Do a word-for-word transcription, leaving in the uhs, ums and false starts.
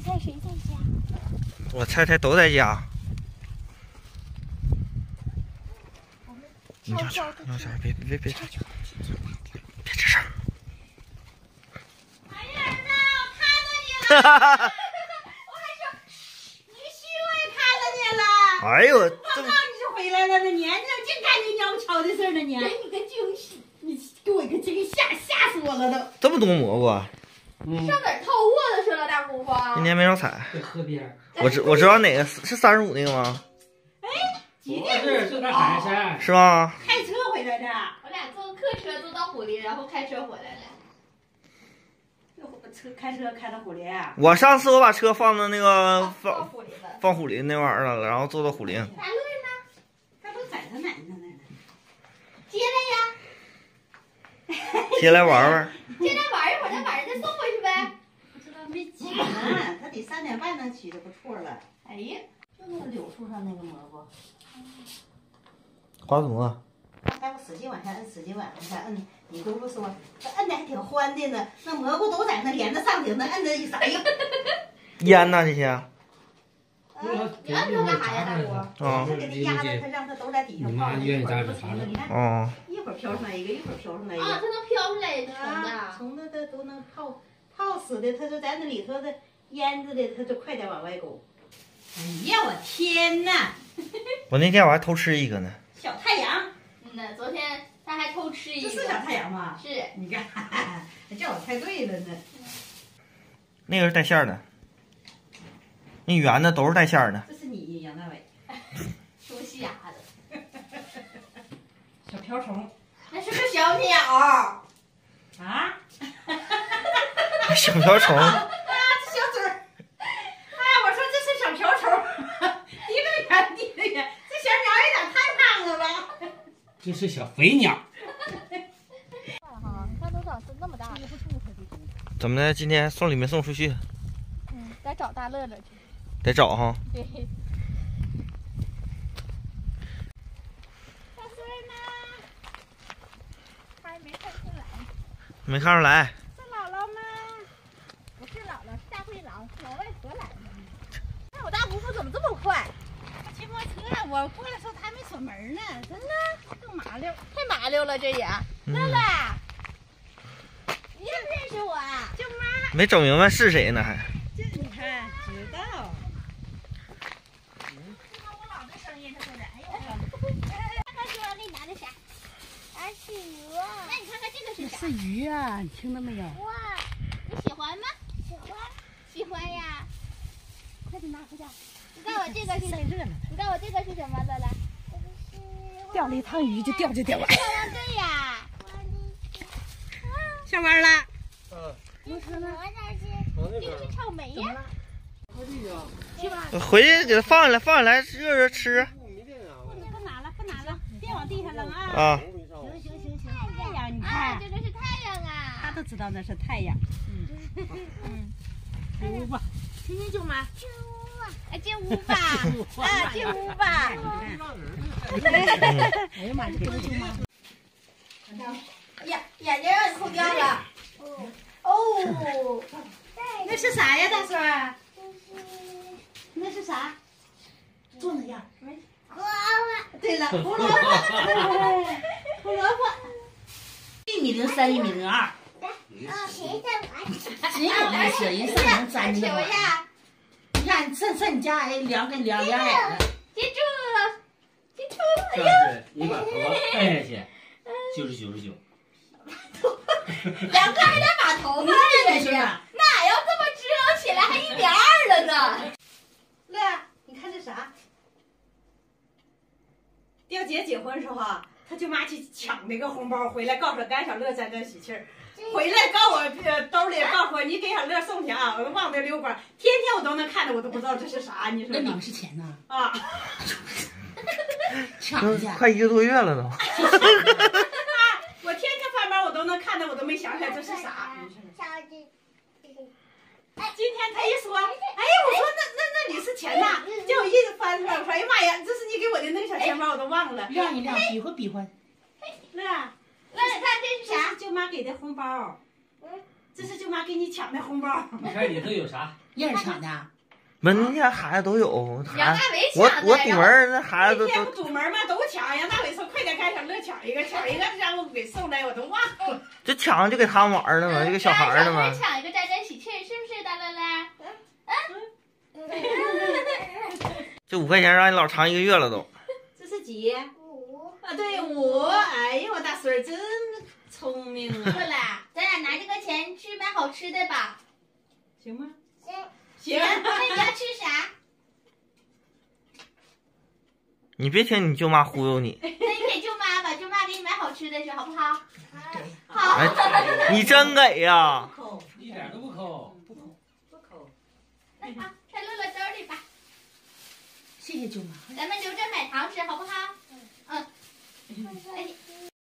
猜猜谁在家？我猜猜都在家。你要啥？你要啥？别别别！别吱声！哎呀，儿子，我看到你了！我还说，你个虚伪，看到你了！哎呦，我告诉你是回来了呢，你你净干这鸟不瞧的事儿呢，你给你个惊喜，你给我一个惊吓，吓死我了都！这么多蘑菇啊！ 上哪套货的说到大姑姑，今天没少采。在河边，我知我知道哪个是三十五那个吗？哎，几点？是是那海参，是吗？开车回来的，我俩坐客车坐到虎林，然后开车回来的。车开车开到虎林。我上次我把车放到那个放放虎林那玩意儿了，然后坐到虎林。咋路呢？还不在他奶奶那呢？接来呀！接来玩玩。接来玩一会儿，再把人家送回去。 没挤呢，他得三点半能取的，不错了。哎呀，就那个柳树上那个蘑菇，花子蘑。待会使劲往下摁，使劲往下摁。你姑姑说，这摁的还挺欢的呢，那蘑菇都在那连着上顶，那摁的一啥呀？腌呐这些。你摁它干啥呀，大姑？啊。就给它压着，它让它都在底下泡。你妈愿意啥你看，哦。一会儿飘上来一个，一会儿飘上来一个。啊，它能飘出来也虫子。虫子它都能泡。 泡死的，他就在那里头的腌着的，他就快点往外勾。哎呀，我天哪！我那天我还偷吃一个呢。小太阳，嗯呐，昨天他还偷吃一个。这是小太阳吗？是。你看，还叫我猜对了呢。那个是带馅儿的，那圆的都是带馅儿的。这是你，杨大伟。说西牙的。小瓢虫。那是个小鸟。啊？ 小瓢虫啊，这小嘴儿，哎，我说这是小瓢虫，一个圆，一个圆，这小鸟有点太胖了吧？这是小肥鸟。哈，看都长成那么大了，怎么的？今天送礼没送出去？嗯，得找大乐乐去。得找哈。对。大孙呢？他还没看出来。没看出来。 我过来时候他还没锁门呢，真的更麻溜，太麻溜了这也。乐乐，你认不认识我？舅妈。没整明白是谁呢还。这你看，知道。听到我老的声音，他说的。哎呦我。大哥说，我给你拿的啥？啊，是鱼。那你看看这个是啥？是鱼啊，你听到没有？哇，你喜欢吗？喜欢。喜欢呀。快点拿回家。 你看我这个是，你看我这个是什么乐乐？钓了一趟鱼就钓这点玩意儿。对呀。下班了。嗯。我说呢。这个是草莓呀。回去给它放下来，放下来热热吃。不拿了，不拿了，别往地上扔啊。啊。行行行行。太阳，你看。这个是太阳啊。他都知道那是太阳。嗯。嗯。进屋吧，听听舅妈。 哎，进屋吧！啊，进屋吧！哎呀妈，这个舅妈！呀，眼睛让你抠掉了。哦。那是啥呀，大孙？那是啥？坐那样。胡萝卜。对了，胡萝卜。胡萝卜。一米零三，一米零二。啊，谁在玩？谁有那些人上能粘你吗？ 你看，上上你家哎，量跟量量矮的。接住，接住！这样子，你把头发带下去，就是九十九。两个还得把头发带下去，那俺要这么折腾起来，还一点二了呢。乐，你看这啥？廖姐结婚时候啊，她舅妈去抢那个红包回来，告诉干小乐沾沾喜气儿。 回来告我这兜里告诉我，你给小乐送去啊！我都忘得溜光，天天我都能看着，我都不知道这是啥。你说那哪是钱呢？啊！抢一下，快一个多月了都。我天天翻包，我都能看着，我都没想起来这是啥。今天他一说，哎，我说那那那里是钱呐，结果一翻出来，我说哎呀妈呀，这是你给我的那个小钱包，我都忘了。让一让，比划比划。乐。 那你看这是啥？舅妈给的红包，这是舅妈给你抢的红包。你看里头有啥？燕是厂的。门家孩子都有，杨大伟抢的。我我堵门，那孩子都都堵门嘛，都抢。杨大伟说：“快点开抢乐抢一个，抢一个让我给送来，我都忘了。”这抢就给他们玩了嘛，这个小孩的嘛。抢一个沾沾喜气，是不是大乐乐？嗯。这五块钱让你老长一个月了都。这是几？五啊，对五。哎呀，我大孙真聪明啊！乐乐，咱俩拿这个钱去买好吃的吧，行吗？行。行，那你要吃啥？你别听你舅妈忽悠你。那你给舅妈吧，舅妈给你买好吃的去，好不好？好。哎、你真给呀、啊！一点都不抠，不抠，不抠。那好，揣乐乐兜里吧。谢谢舅妈。咱们留着买糖吃，好不好？嗯嗯。哎。